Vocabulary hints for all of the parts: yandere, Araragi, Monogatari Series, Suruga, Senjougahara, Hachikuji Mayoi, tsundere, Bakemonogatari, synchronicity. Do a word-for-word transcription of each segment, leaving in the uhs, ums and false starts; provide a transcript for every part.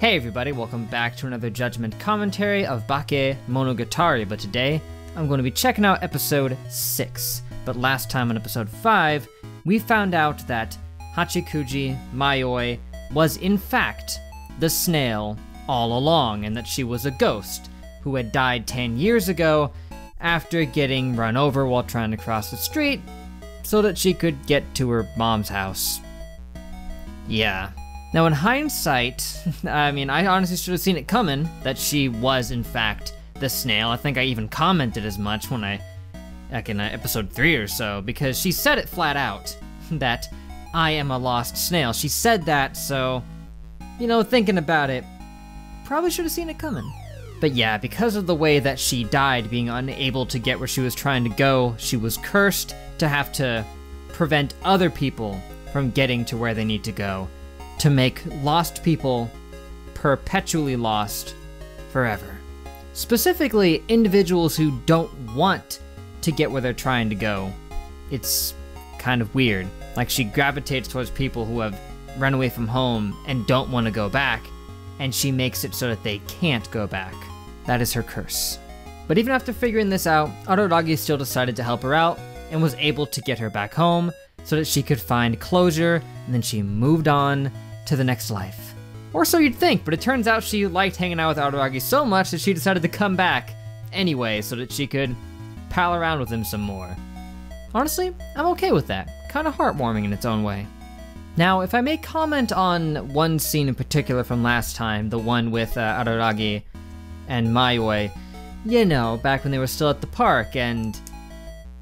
Hey everybody, welcome back to another Judgment commentary of Bakemonogatari, but today I'm going to be checking out episode six. But last time on episode five, we found out that Hachikuji Mayoi was in fact the snail all along, and that she was a ghost who had died ten years ago after getting run over while trying to cross the street so that she could get to her mom's house. Yeah. Now, in hindsight, I mean, I honestly should have seen it coming that she was, in fact, the snail. I think I even commented as much when I, like in episode three or so, because she said it flat out, that I am a lost snail. She said that, so, you know, thinking about it, probably should have seen it coming. But yeah, because of the way that she died, being unable to get where she was trying to go, she was cursed to have to prevent other people from getting to where they need to go, to make lost people perpetually lost forever. Specifically, individuals who don't want to get where they're trying to go. It's kind of weird. Like, she gravitates towards people who have run away from home and don't want to go back, and she makes it so that they can't go back. That is her curse. But even after figuring this out, Araragi still decided to help her out and was able to get her back home so that she could find closure, and then she moved on to the next life. Or so you'd think, but it turns out she liked hanging out with Araragi so much that she decided to come back anyway so that she could pal around with him some more. Honestly, I'm okay with that. Kind of heartwarming in its own way. Now, if I may comment on one scene in particular from last time, the one with uh, Araragi and Mayoi, you know, back when they were still at the park and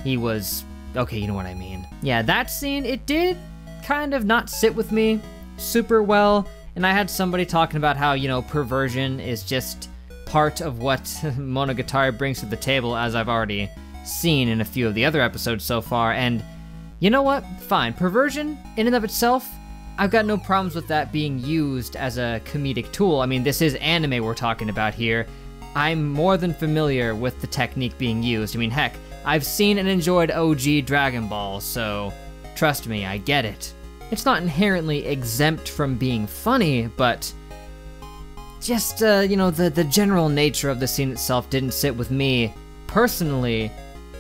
he was... okay, you know what I mean. Yeah, that scene, it did kind of not sit with me super well, and I had somebody talking about how, you know, perversion is just part of what Monogatari brings to the table, as I've already seen in a few of the other episodes so far, and you know what? Fine. Perversion, in and of itself, I've got no problems with that being used as a comedic tool. I mean, this is anime we're talking about here. I'm more than familiar with the technique being used. I mean, heck, I've seen and enjoyed O G Dragon Ball, so trust me, I get it. It's not inherently exempt from being funny, but just, uh, you know, the, the general nature of the scene itself didn't sit with me personally,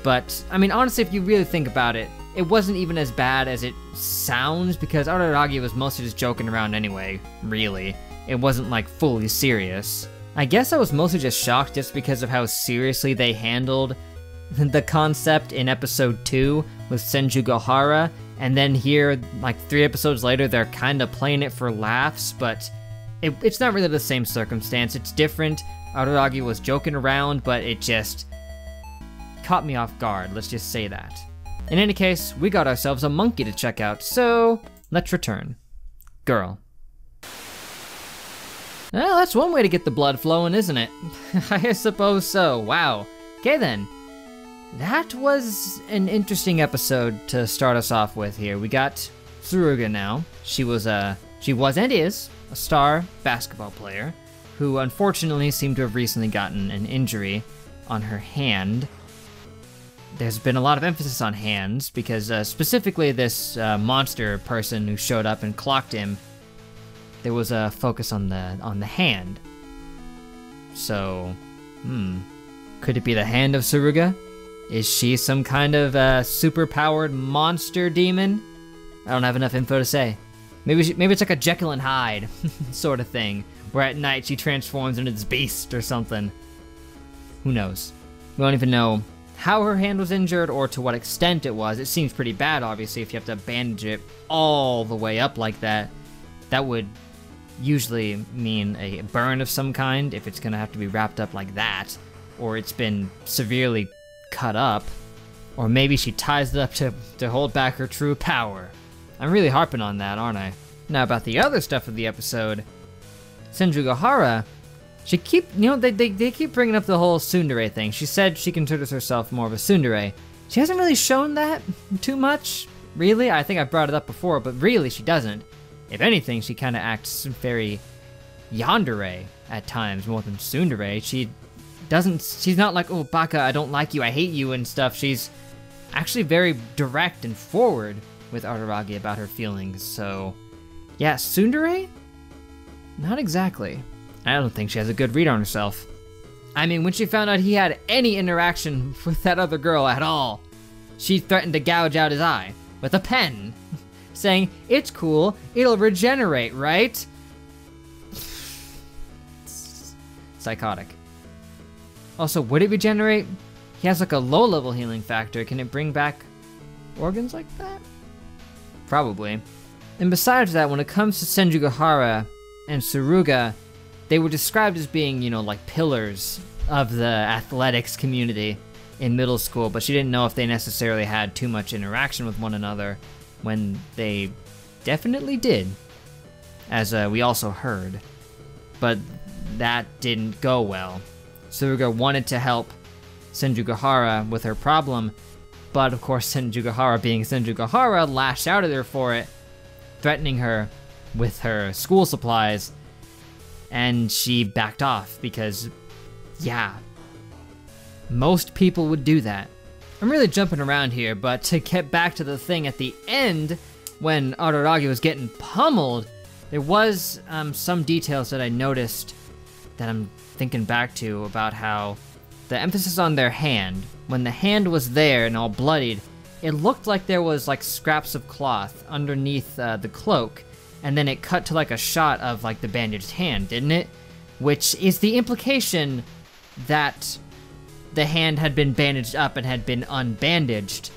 but, I mean, honestly, if you really think about it, it wasn't even as bad as it sounds, because Araragi was mostly just joking around anyway, really. It wasn't, like, fully serious. I guess I was mostly just shocked just because of how seriously they handled the concept in episode two with Senjougahara, and then here, like three episodes later, they're kind of playing it for laughs, but it, it's not really the same circumstance. It's different. Araragi was joking around, but it just caught me off guard, let's just say that. In any case, we got ourselves a monkey to check out, so let's return. Girl. Well, that's one way to get the blood flowing, isn't it? I suppose so. Wow. Okay then. That was an interesting episode to start us off with here. We got Suruga now. She was a, she was and is a star basketball player who unfortunately seemed to have recently gotten an injury on her hand. There's been a lot of emphasis on hands because uh, specifically this uh, monster person who showed up and clocked him, there was a focus on the, on the hand. So, hmm, could it be the hand of Suruga? Is she some kind of uh, super-powered monster demon? I don't have enough info to say. Maybe she, maybe it's like a Jekyll and Hyde sort of thing, where at night she transforms into this beast or something. Who knows? We don't even know how her hand was injured or to what extent it was. It seems pretty bad, obviously, if you have to bandage it all the way up like that. That would usually mean a burn of some kind if it's gonna have to be wrapped up like that, or it's been severely cut up, or maybe she ties it up to, to hold back her true power. I'm really harping on that, aren't I? Now about the other stuff of the episode, Senjougahara, she keep, you know, they, they, they keep bringing up the whole tsundere thing. She said she considers herself more of a tsundere, She hasn't really shown that too much, really. I think I brought it up before, but really she doesn't. If anything, she kind of acts very yandere at times, more than tsundere. She doesn't, she's not like, oh, Baka, I don't like you, I hate you and stuff. She's actually very direct and forward with Araragi about her feelings, so... yeah, tsundere? Not exactly. I don't think she has a good read on herself. I mean, when she found out he had any interaction with that other girl at all, she threatened to gouge out his eye with a pen, saying, it's cool, it'll regenerate, right? Psychotic. Also, would it regenerate? He has like a low-level healing factor. Can it bring back organs like that? Probably. And besides that, when it comes to Senjougahara and Suruga, they were described as being, you know, like pillars of the athletics community in middle school, but she didn't know if they necessarily had too much interaction with one another when they definitely did, as uh, we also heard. But that didn't go well. Suruga wanted to help Senjougahara with her problem, but of course Senjougahara, being Senjougahara, lashed out at her for it, threatening her with her school supplies. And she backed off because, yeah, most people would do that. I'm really jumping around here, but to get back to the thing at the end, when Araragi was getting pummeled, there was um, some details that I noticed that I'm thinking back to about how the emphasis on their hand, when the hand was there and all bloodied, it looked like there was like scraps of cloth underneath uh, the cloak. And then it cut to like a shot of like the bandaged hand, didn't it? Which is the implication that the hand had been bandaged up and had been unbandaged.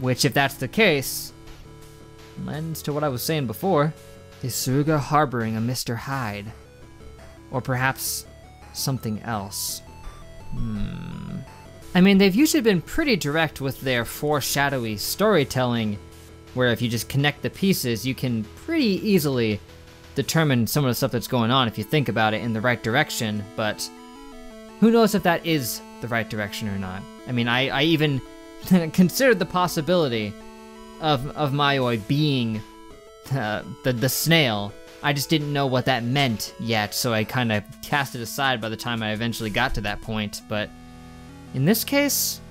Which, if that's the case, lends to what I was saying before. Is Suruga harboring a Mister Hyde? Or perhaps something else? Hmm. I mean, they've usually been pretty direct with their foreshadowy storytelling, where if you just connect the pieces, you can pretty easily determine some of the stuff that's going on if you think about it in the right direction, but who knows if that is the right direction or not. I mean, I, I even considered the possibility of, of Mayoi being uh, the, the snail. I just didn't know what that meant yet, so I kind of cast it aside by the time I eventually got to that point, but in this case,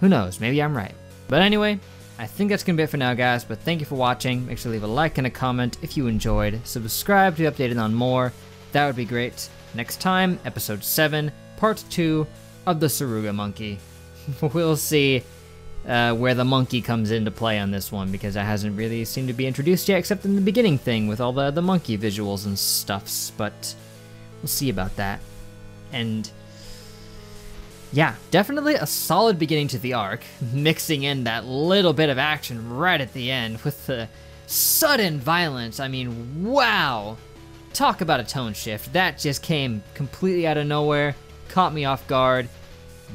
who knows, maybe I'm right. But anyway, I think that's gonna be it for now, guys, but thank you for watching. Make sure to leave a like and a comment if you enjoyed. Subscribe to be updated on more. That would be great. Next time, episode seven, part two of the Suruga Monkey. We'll see uh, where the monkey comes into play on this one, because that hasn't really seemed to be introduced yet, except in the beginning thing with all the, the monkey visuals and stuffs, but we'll see about that. And yeah, definitely a solid beginning to the arc, mixing in that little bit of action right at the end with the sudden violence. I mean, wow! Talk about a tone shift. That just came completely out of nowhere, caught me off guard,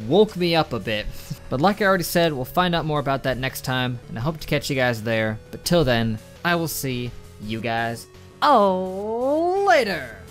woke me up a bit. But like I already said, we'll find out more about that next time, and I hope to catch you guys there. But till then, I will see you guys all later!